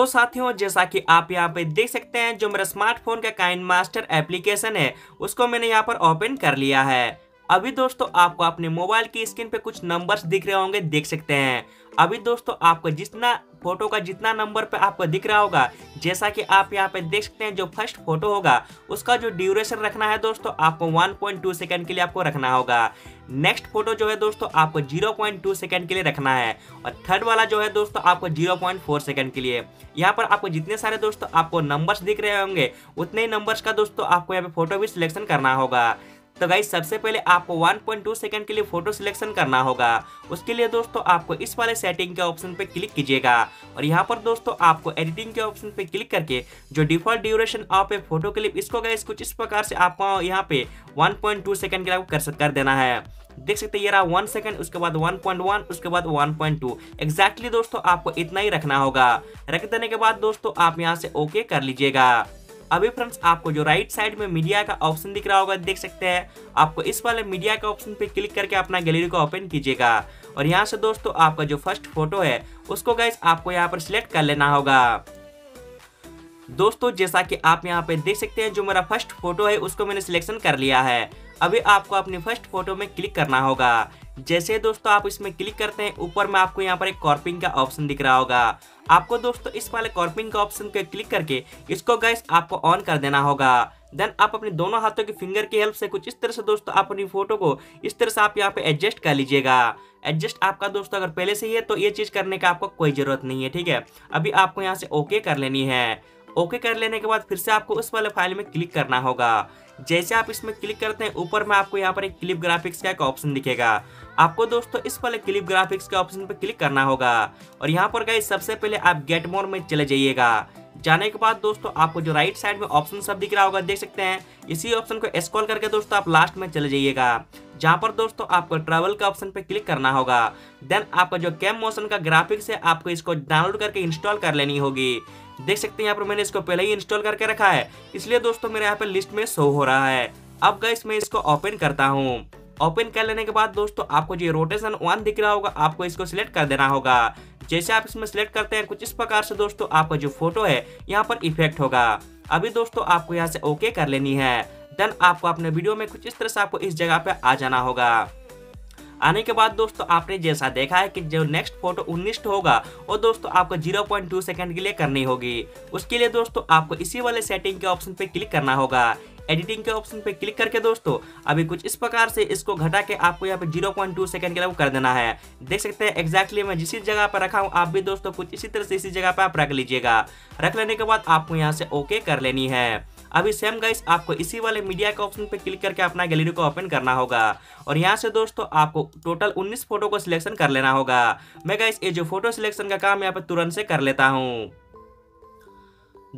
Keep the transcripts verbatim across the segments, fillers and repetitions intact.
तो साथियों जैसा कि आप यहाँ पे देख सकते हैं जो मेरा स्मार्टफोन का काइनमास्टर एप्लीकेशन है उसको मैंने यहाँ पर ओपन कर लिया है। अभी दोस्तों आपको अपने मोबाइल की स्क्रीन पे कुछ नंबर्स दिख रहे होंगे, देख सकते हैं। अभी दोस्तों आपको जितना फोटो का जितना नंबर पे आपको दिख रहा होगा, जैसा कि आप यहाँ पे देख सकते हैं जो फर्स्ट फोटो होगा उसका जो ड्यूरेशन रखना है दोस्तों आपको वन पॉइंट टू सेकंड के लिए आपको रखना होगा। नेक्स्ट फोटो जो है दोस्तों आपको ज़ीरो पॉइंट टू सेकंड के लिए रखना है और थर्ड वाला जो है दोस्तों आपको ज़ीरो पॉइंट फोर सेकंड के लिए। यहाँ पर आपको जितने सारे दोस्तों आपको नंबर्स दिख रहे होंगे उतने ही नंबर्स का दोस्तों आपको यहाँ पे फोटो भी सिलेक्शन करना होगा। तो गाइस सबसे पहले आपको वन पॉइंट टू सेकंड के लिए फोटो सिलेक्शन करना होगा। उसके लिए दोस्तों आपको इस वाले सेटिंग के ऑप्शन पे क्लिक कीजिएगा और यहाँ पर दोस्तों आपको एडिटिंग के ऑप्शन पे क्लिक करके जो डिफॉल्ट ड्यूरेशन आप एक फोटो क्लिप इसको गाइस कुछ इस प्रकार से आपको यहाँ पे वन पॉइंट टू सेकंड के लिए आपको कर देना है। देख सकते हैं ये रहा वन सेकंड, उसके बाद वन पॉइंट वन, उसके बाद वन पॉइंट टू। एग्जैक्टली दोस्तों आपको इतना ही रखना होगा। रख देने के बाद दोस्तों आप यहाँ से ओके कर लीजिएगा। अभी फ्रेंड्स आपको जो राइट साइड में मीडिया का ऑप्शन दिख रहा होगा, देख सकते हैं, आपको इस वाले मीडिया के ऑप्शन पे क्लिक करके अपना गैलरी को ओपन कीजिएगा और यहाँ से दोस्तों आपका जो फर्स्ट फोटो है उसको गाइस आपको यहाँ पर सिलेक्ट कर लेना होगा। दोस्तों जैसा कि आप यहाँ पे देख सकते हैं जो मेरा फर्स्ट फोटो है उसको मैंने सिलेक्शन कर लिया है। अभी आपको अपनी फर्स्ट फोटो में क्लिक करना होगा। जैसे दोस्तों आप इसमें क्लिक करते हैं ऊपर में आपको यहाँ पर एक कॉर्पिंग का ऑप्शन दिख रहा होगा। आपको दोस्तों इस वाले कॉर्पिंग का ऑप्शन पे क्लिक करके इसको गाइस आपको ऑन कर देना होगा। देन आप अपने दोनों हाथों की फिंगर की हेल्प से कुछ इस तरह से दोस्तों आप अपनी फोटो को इस तरह से आप यहाँ पे एडजस्ट कर लीजिएगा। एडजस्ट आपका दोस्तों अगर पहले से ही है तो ये चीज़ करने का आपको कोई ज़रूरत नहीं है, ठीक है। अभी आपको यहाँ से ओके कर लेनी है। ओके कर लेने के बाद फिर से आपको उस वाले फाइल में क्लिक करना होगा। जैसे आप इसमें क्लिक करते हैं ऊपर में आपको यहाँ पर एक क्लिप ग्राफिक्स का एक ऑप्शन दिखेगा। आपको दोस्तों इस वाले क्लिप ग्राफिक्स के ऑप्शन पर क्लिक करना होगा और यहाँ पर गाइस सबसे पहले आप गेट मोर में चले जाइएगा। जाने के बाद दोस्तों आपको जो राइट साइड में ऑप्शन सब दिख रहा होगा, देख सकते हैं, इसी ऑप्शन को स्क्रॉल करके दोस्तों आप लास्ट में चले जाइएगा, जहाँ पर दोस्तों आपको ट्रैवल का ऑप्शन पे क्लिक करना होगा। देन आपका जो कैम मोशन का ग्राफिक्स है आपको इसको डाउनलोड करके इंस्टॉल कर लेनी होगी। देख सकते हैं यहाँ पर मैंने इसको पहले ही इंस्टॉल करके रखा है, इसलिए दोस्तों मेरे यहाँ पर लिस्ट में शो हो रहा है। अब गाइस मैं इसको ओपन करता हूँ। ओपन कर लेने के बाद दोस्तों आपको जो रोटेशन वन दिख रहा होगा आपको इसको सिलेक्ट कर देना होगा। जैसे आप इसमें सिलेक्ट करते हैं कुछ इस प्रकार से दोस्तों आपका जो फोटो है यहाँ पर इफेक्ट होगा। अभी दोस्तों आपको यहाँ से ओके कर लेनी है। देन आपको अपने वीडियो में कुछ इस तरह से आपको इस जगह पे आ जाना होगा। आने के बाद दोस्तों आपने जैसा देखा है कि जो नेक्स्ट फोटो उन्नीस होगा वो दोस्तों आपको ज़ीरो पॉइंट टू सेकंड के लिए करनी होगी। उसके लिए दोस्तों आपको इसी वाले सेटिंग के ऑप्शन पे क्लिक करना होगा। एडिटिंग के ऑप्शन पे क्लिक करके दोस्तों अभी कुछ इस प्रकार से इसको घटा के आपको यहाँ पे ज़ीरो पॉइंट टू सेकंड के लिए कर देना है। देख सकते हैं एग्जैक्टली मैं जिस जगह पर रखा हूँ आप भी दोस्तों कुछ इसी तरह से इसी जगह पर आप रख लीजिएगा। रख लेने के बाद आपको यहाँ से ओके कर लेनी है। अभी सेम गाइस आपको इसी वाले मीडिया के ऑप्शन पे क्लिक करके अपना गैलरी को ओपन करना होगा और यहाँ से दोस्तों आपको टोटल उन्नीस फोटो को सिलेक्शन कर लेना होगा। मैं गाइस ये जो फोटो सिलेक्शन का काम यहाँ पे तुरंत से कर लेता हूँ।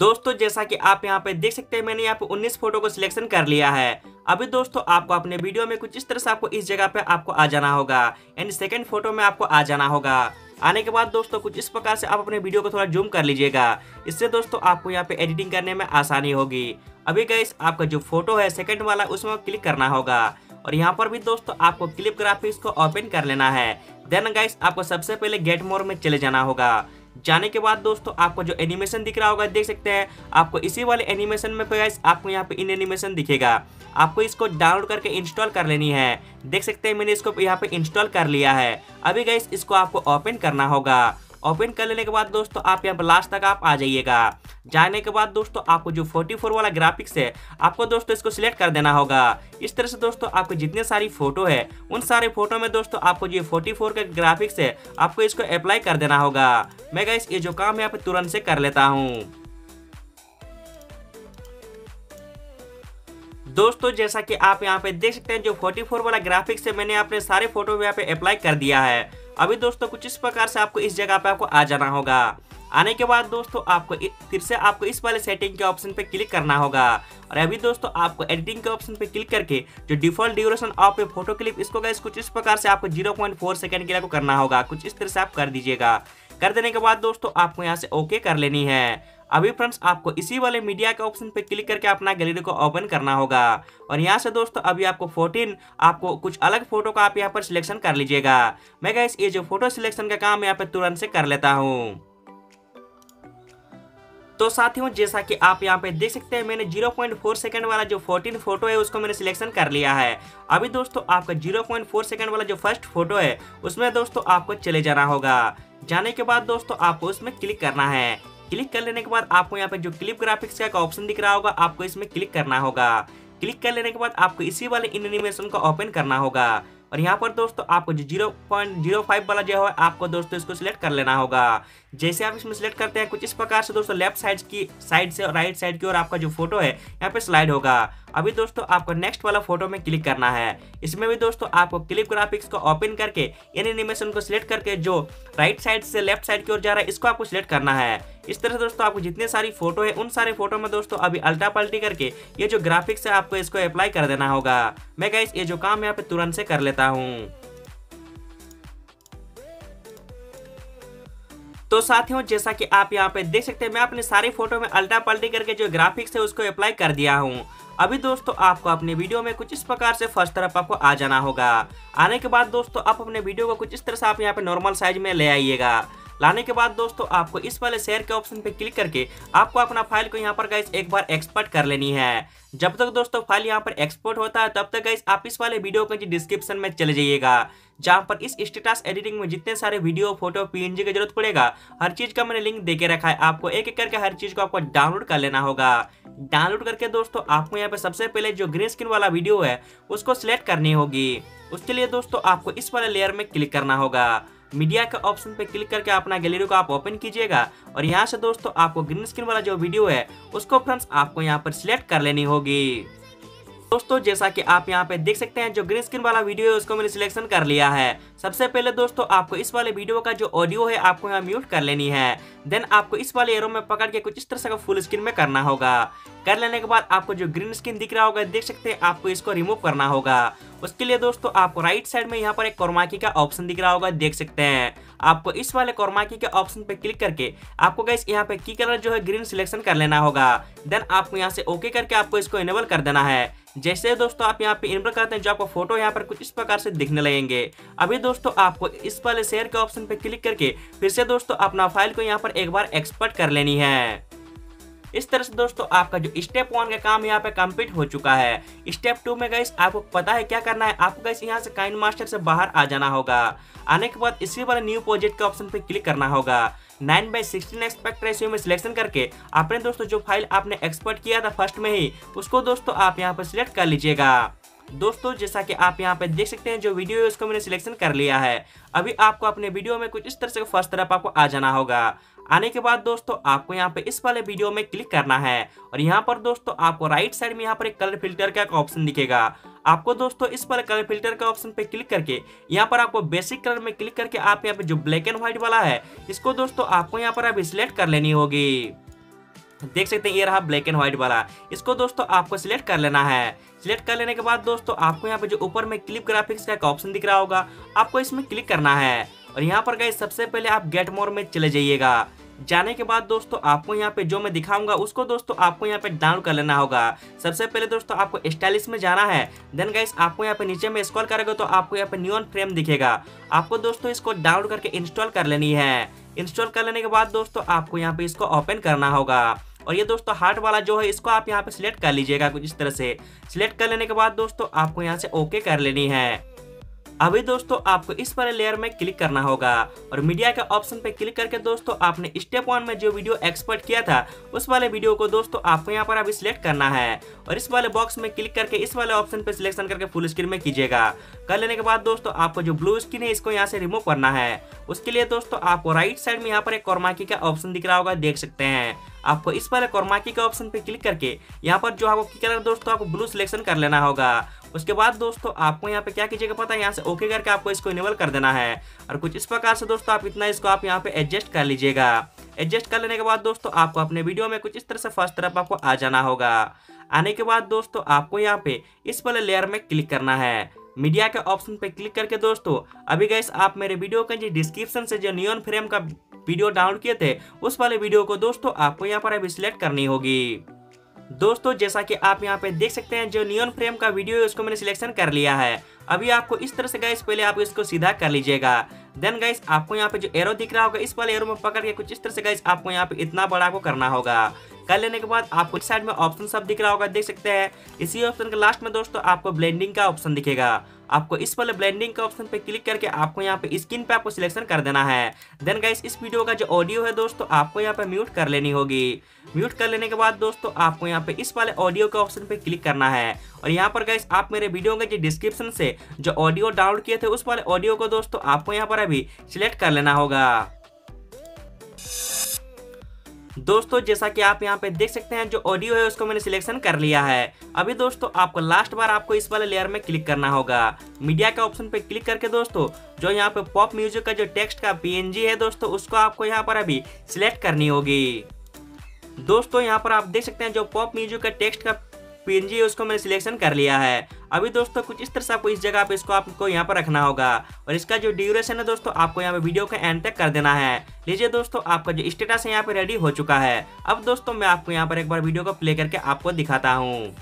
दोस्तों जैसा कि आप यहाँ पे देख सकते हैं मैंने यहाँ पे उन्नीस फोटो को सिलेक्शन कर लिया है। अभी दोस्तों आपको अपने वीडियो में कुछ इस तरह से आपको इस जगह पे आपको आ जाना होगा, यानी सेकंड फोटो में आपको आ जाना होगा। आने के बाद दोस्तों कुछ इस प्रकार से आप अपने वीडियो को थोड़ा जूम कर लीजिएगा, इससे दोस्तों आपको यहाँ पे एडिटिंग करने में आसानी होगी। अभी गाइस आपका जो फोटो है सेकंड वाला उसमें क्लिक करना होगा और यहाँ पर भी दोस्तों आपको क्लिप ग्राफिक्स को ओपन कर लेना है। देन गाइस आपको सबसे पहले गेट मोर में चले जाना होगा। जाने के बाद दोस्तों आपको जो एनिमेशन दिख रहा होगा, देख सकते हैं, आपको इसी वाले एनिमेशन में गाइस आपको यहाँ पे इन एनिमेशन दिखेगा। आपको इसको डाउनलोड करके इंस्टॉल कर लेनी है। देख सकते हैं मैंने इसको यहाँ पे इंस्टॉल कर लिया है। अभी गाइस इसको आपको ओपन करना होगा। ओपन कर लेने के बाद दोस्तों आप यहाँ पर लास्ट तक आप आ जाइएगा। जाने के बाद दोस्तों आपको जो फोर्टी फोर वाला ग्राफिक्स है आपको दोस्तों इसको सिलेक्ट कर देना होगा। इस तरह से दोस्तों आपको जितने सारी फोटो है उन सारे फोटो में दोस्तों आपको जो फोर्टी फोर का ग्राफिक्स है आपको इसको अप्लाई कर देना होगा। मैं गाइस ये जो काम यहाँ पे तुरंत से कर लेता हूँ। दोस्तों जैसा कि आप यहाँ पे देख सकते हैं जो फोर्टी फोर वाला ग्राफिक्स है मैंने अपने सारे फोटो यहाँ पे अप्लाई कर दिया है। अभी दोस्तों कुछ इस प्रकार से आपको इस जगह पे आपको आ जाना होगा। आने के बाद दोस्तों आपको फिर से आपको इस वाले सेटिंग के ऑप्शन पे क्लिक करना होगा और अभी दोस्तों आपको एडिटिंग के ऑप्शन पे क्लिक करके जो default duration of a photo clip इसको गाइस कुछ इस प्रकार से आपको ज़ीरो पॉइंट फोर सेकंड के लिए आपको करना होगा। कुछ इस तरह से आप कर दीजिएगा। कर देने के बाद दोस्तों आपको यहाँ से ओके कर लेनी है। अभी फ्रेंड्स आपको इसी वाले मीडिया के ऑप्शन पे क्लिक करके अपना गैलरी को ओपन करना होगा और यहाँ से दोस्तों अभी आपको फोर्टीन आपको कुछ अलग फोटो का आप यहाँ पर सिलेक्शन कर लीजिएगा। मैं गाइस ये जो फोटो सिलेक्शन का काम यहाँ पर तुरंत से कर लेता हूँ। तो साथियों जैसा कि आप यहाँ पे देख सकते हैं मैंने ज़ीरो पॉइंट फोर सेकंड वाला जो फोर्टीन फोटो है उसको मैंने सिलेक्शन कर लिया है। अभी दोस्तों आपका ज़ीरो पॉइंट फोर सेकंड वाला जो फर्स्ट फोटो है उसमें दोस्तों आपको चले जाना होगा। जाने के बाद दोस्तों आपको उसमें क्लिक करना है। क्लिक कर लेने के बाद आपको यहाँ पे जो क्लिप ग्राफिक्स का एक ऑप्शन दिख रहा होगा आपको इसमें क्लिक करना होगा। क्लिक कर लेने के बाद आपको इसी वाले एनिमेशन को ओपन करना होगा और यहाँ पर दोस्तों आपको जो ज़ीरो पॉइंट ज़ीरो फाइव वाला जो है आपको दोस्तों इसको सिलेक्ट कर लेना होगा। जैसे आप इसमें सिलेक्ट करते हैं कुछ इस प्रकार से दोस्तों लेफ्ट साइड की साइड से और राइट साइड की ओर आपका जो फोटो है यहाँ पे स्लाइड होगा। अभी दोस्तों आपको नेक्स्ट वाला फोटो में क्लिक करना है। इसमें भी दोस्तों आपको क्लिप ग्राफिक्स को ओपन करके इन एनिमेशन को सिलेक्ट करके जो राइट साइड से लेफ्ट साइड की ओर जा रहा है इसको आपको सिलेक्ट करना है। इस तरह से दोस्तों आपको जितने सारी फोटो है उन सारे फोटो में दोस्तों अभी अल्टा पल्टी करके ये जो ग्राफिक्स है आपको इसको अप्लाई कर देना होगा। मैं गाइस ये जो काम यहाँ पे तुरंत से कर लेता हूँ। तो साथियों जैसा कि आप यहाँ पे देख सकते हैं मैं अपने सारे फोटो में अल्टा पल्टी करके जो ग्राफिक्स है उसको अप्लाई कर दिया हूँ। अभी दोस्तों आपको अपने वीडियो में कुछ इस प्रकार से फर्स्ट तरफ आपको आ जाना होगा। आने के बाद दोस्तों आप अपने वीडियो को कुछ इस तरह से आप यहाँ पे नॉर्मल साइज में ले आइएगा। लाने के बाद दोस्तों आपको इस वाले शेयर के ऑप्शन पे क्लिक करके आपको अपना फाइल को यहाँ पर गाइस एक बार एक्सपोर्ट कर लेनी है। जब तक दोस्तों फाइल यहाँ पर एक्सपोर्ट होता है तब तक गाइस आप इस वाले वीडियो के डिस्क्रिप्शन में चले जाइएगा जहाँ पर इस स्टेटस एडिटिंग में जितने सारे वीडियो फोटो पीएनजी की जरूरत पड़ेगा हर चीज का मैंने लिंक देके रखा है। आपको एक एक करके हर चीज को आपको डाउनलोड कर लेना होगा। डाउनलोड करके दोस्तों आपको यहाँ पे सबसे पहले जो ग्रीन स्क्रीन वाला वीडियो है उसको सिलेक्ट करनी होगी। उसके लिए दोस्तों आपको इस वाले लेयर में क्लिक करना होगा। मीडिया के ऑप्शन पे क्लिक करके अपना गैलरी को आप ओपन कीजिएगा और यहाँ से दोस्तों आपको ग्रीन स्क्रीन वाला जो वीडियो है उसको फ्रेंड्स आपको यहाँ पर सिलेक्ट कर लेनी होगी। दोस्तों जैसा कि आप यहाँ पे देख सकते हैं जो ग्रीन स्क्रीन वाला वीडियो है उसको मैंने सिलेक्शन कर लिया है। सबसे पहले दोस्तों आपको इस वाले वीडियो का जो ऑडियो है आपको यहाँ म्यूट कर लेनी है। देन आपको इस वाले एरो में पकड़ के कुछ इस तरह से फुल स्क्रीन में करना होगा। कर लेने के बाद आपको जो ग्रीन स्क्रीन दिख रहा होगा देख सकते हैं आपको इसको रिमूव करना होगा। उसके लिए दोस्तों आपको राइट साइड में यहाँ पर एक क्रोमा की का ऑप्शन दिख रहा होगा देख सकते हैं। आपको इस वाले क्रोमा की के ऑप्शन पे क्लिक करके आपको गाइस यहाँ पे की कलर जो है ग्रीन सिलेक्शन कर लेना होगा। देन आपको यहाँ से ओके करके आपको इसको इनेबल कर देना है। जैसे दोस्तों आप यहाँ पे इनेबल करते हैं जो आपको फोटो यहाँ पर कुछ इस प्रकार से दिखने लगेंगे। अभी दोस्तों आपको इस वाले शेयर के ऑप्शन पे क्लिक करके फिर से दोस्तों अपना फाइल को यहाँ पर एक बार एक्सपोर्ट कर लेनी है। इस तरह से दोस्तों आपका जो स्टेप वन का काम यहाँ पे कंप्लीट हो चुका है। स्टेप टू में गाइस आपको पता है क्या करना है। आपको गाइस यहाँ से काइनमास्टर से बाहर आ जाना होगा। आने के बाद इसी वाले न्यू प्रोजेक्ट के ऑप्शन पे क्लिक करना होगा। Nine by sixteen expect ratio में सिलेक्शन करके आपने दोस्तों जो फाइल आपने एक्सपोर्ट किया था फर्स्ट में ही उसको दोस्तों आप यहाँ पर सिलेक्ट कर लीजिएगा। दोस्तों जैसा कि आप यहाँ पे देख सकते हैं जो वीडियो है उसको मैंने सिलेक्शन कर लिया है। अभी आपको अपने वीडियो में कुछ इस तरह से फर्स्ट तरफ आपको आ जाना होगा। आने के बाद दोस्तों आपको यहाँ पे इस वाले वीडियो में क्लिक करना है और यहाँ पर दोस्तों आपको राइट साइड में यहाँ पर एक कलर फिल्टर का ऑप्शन दिखेगा। आपको दोस्तों इस वाले कलर फिल्टर का ऑप्शन पे क्लिक करके यहाँ पर आपको बेसिक कलर में क्लिक करके आप यहाँ पे जो ब्लैक एंड व्हाइट वाला है इसको दोस्तों आपको यहाँ पर अभी सिलेक्ट कर लेनी होगी। देख सकते हैं ये रहा ब्लैक एंड व्हाइट वाला। इसको दोस्तों आपको सिलेक्ट कर लेना है। सिलेक्ट कर लेने के बाद दोस्तों आपको यहाँ पे जो ऊपर में क्लिप ग्राफिक्स का एक ऑप्शन दिख रहा होगा आपको इसमें क्लिक करना है और यहाँ पर गाइस सबसे पहले आप गेट मोर में चले जाइएगा। जाने के बाद दोस्तों आपको यहाँ पे जो मैं दिखाऊंगा उसको दोस्तों आपको यहाँ पे डाउनलोड कर लेना होगा। सबसे पहले दोस्तों आपको स्टाइलिश में जाना है। देन गाइस आपको यहाँ पे नीचे में स्क्रॉल करोगे तो आपको यहाँ पे नियॉन फ्रेम दिखेगा। आपको दोस्तों इसको डाउनलोड करके इंस्टॉल कर लेनी है। इंस्टॉल कर लेने के बाद दोस्तों आपको यहाँ पे इसको ओपन करना होगा और ये दोस्तों हार्ट वाला जो है इसको आप यहाँ पे सिलेक्ट कर लीजिएगा कुछ इस तरह से। सिलेक्ट कर लेने के बाद दोस्तों आपको यहाँ से ओके कर लेनी है। अभी दोस्तों आपको इस वाले लेयर में क्लिक करना होगा और मीडिया के ऑप्शन पे क्लिक करके दोस्तों आपने स्टेप वन में जो वीडियो एक्सपोर्ट किया था उस वाले वीडियो को दोस्तों आपको यहाँ पर अभी सिलेक्ट करना है और इस वाले बॉक्स में क्लिक करके इस वाले ऑप्शन पे सिलेक्शन करके फुल स्क्रीन में कीजिएगा। कर लेने के बाद दोस्तों आपको जो ब्लू स्क्रीन है इसको यहाँ से रिमूव करना है। उसके लिए दोस्तों आपको राइट साइड में यहाँ पर एक क्रोमा की का ऑप्शन दिख रहा होगा देख सकते हैं। आपको इस वाले क्रोमा की के ऑप्शन पे क्लिक करके यहाँ पर जो आपको कलर दोस्तों आपको ब्लू सिलेक्शन कर लेना होगा। उसके बाद दोस्तों आपको यहाँ पे क्या कीजिएगा पता है यहाँ से ओके करके आपको इसको इनेबल कर देना है और कुछ इस प्रकार से दोस्तों आप इतना इसको आप यहाँ पे एडजस्ट कर लीजिएगा। एडजस्ट कर लेने के बाद दोस्तों आपको अपने वीडियो में कुछ इस तरह से फर्स्ट तरफ आपको आ जाना होगा। आने के बाद दोस्तों आपको यहाँ पे इस वाले लेयर में क्लिक करना है। मीडिया के ऑप्शन पे क्लिक करके दोस्तों अभी गाइस आप मेरे वीडियो के जो डिस्क्रिप्शन से जो नियॉन फ्रेम का वीडियो डाउनलोड किए थे उस वाले वीडियो को दोस्तों आपको यहाँ पर अभी सिलेक्ट करनी होगी। दोस्तों जैसा कि आप यहाँ पे देख सकते हैं जो नियॉन फ्रेम का वीडियो है उसको मैंने सिलेक्शन कर लिया है। अभी आपको इस तरह से गाइस पहले आप इसको सीधा कर लीजिएगा। देन गाइस आपको यहाँ पे जो एरो दिख रहा होगा इस वाले एरो में पकड़ के कुछ इस तरह से गाइस आपको यहाँ पे इतना बड़ा को करना होगा। कर लेने के बाद आपको इस साइड में ऑप्शन सब दिख रहा होगा, देख सकते हैं। इसी ऑप्शन के लास्ट में दोस्तों आपको ब्लेंडिंग का ऑप्शन दिखेगा। आपको इस वाले ब्लेंडिंग के ऑप्शन पे क्लिक करके आपको यहाँ पे स्किन पे आपको सिलेक्शन कर देना है। देन गाइस इस वीडियो का जो ऑडियो है दोस्तों आपको यहाँ पे म्यूट कर लेनी होगी। म्यूट कर लेने के बाद दोस्तों आपको यहाँ पे इस वाले ऑडियो के ऑप्शन पे क्लिक करना है और यहाँ पर गाइस आप मेरे वीडियो के जो डिस्क्रिप्शन से जो ऑडियो डाउनलोड किए थे उस वाले ऑडियो को दोस्तों आपको यहाँ पर अभी सिलेक्ट कर लेना होगा। दोस्तों जैसा कि आप यहाँ पे देख सकते हैं जो ऑडियो है उसको मैंने सिलेक्शन कर लिया है। अभी दोस्तों आपको लास्ट बार आपको इस वाले लेयर में क्लिक करना होगा। मीडिया के ऑप्शन पे क्लिक करके दोस्तों जो यहाँ पे पॉप म्यूजिक का जो टेक्स्ट का पीएनजी है दोस्तों उसको आपको यहाँ पर अभी सिलेक्ट करनी होगी। दोस्तों यहाँ पर आप देख सकते हैं जो पॉप म्यूजिक का टेक्स्ट का पीएनजी है उसको मैंने सिलेक्शन कर लिया है। अभी दोस्तों कुछ इस तरह से आपको इस जगह पे इसको आपको यहाँ पर रखना होगा और इसका जो ड्यूरेशन है दोस्तों आपको यहाँ पे वीडियो का एंड तक कर देना है। लीजिए दोस्तों आपका जो स्टेटस है यहाँ पे रेडी हो चुका है। अब दोस्तों मैं आपको यहाँ पर एक बार वीडियो को प्ले करके आपको दिखाता हूँ।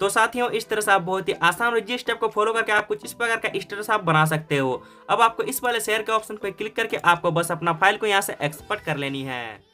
तो साथियों इस तरह से आप बहुत ही आसान और इजी स्टेप को फॉलो करके आप कुछ इस प्रकार का स्टेटस आप बना सकते हो। अब आपको इस वाले शेयर के ऑप्शन पर क्लिक करके आपको बस अपना फाइल को यहाँ से एक्सपोर्ट कर लेनी है।